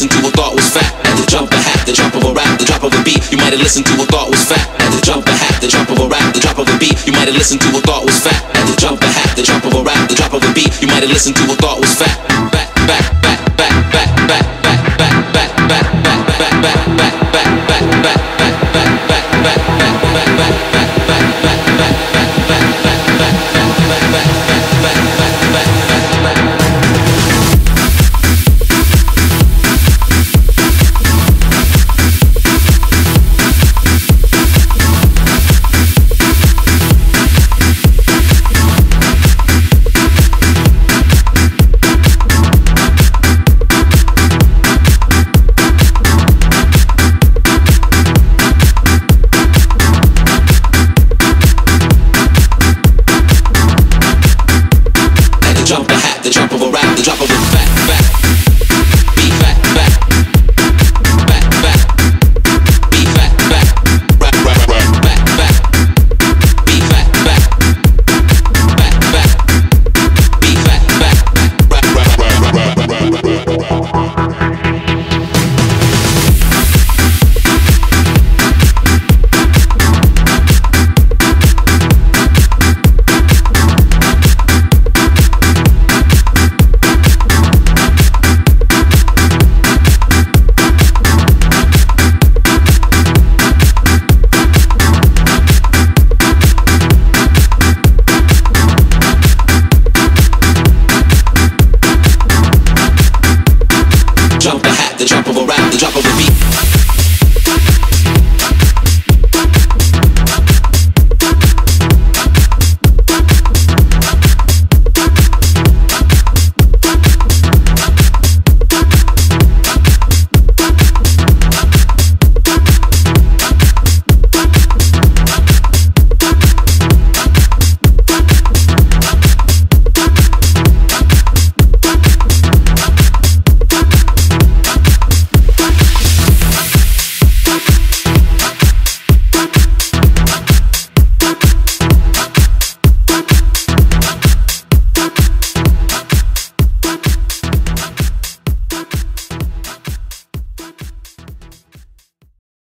listened to or thought was fat at the jump of a hat, the drop of a rap, the drop of a beat. You might have listened to or thought was fat at the jump of a hat, the drop of a rap, the drop of a beat. You might have listened to or thought was fat at the jump of a hat, the drop of a rap, the drop of a beat. You might have listened to or thought was fat.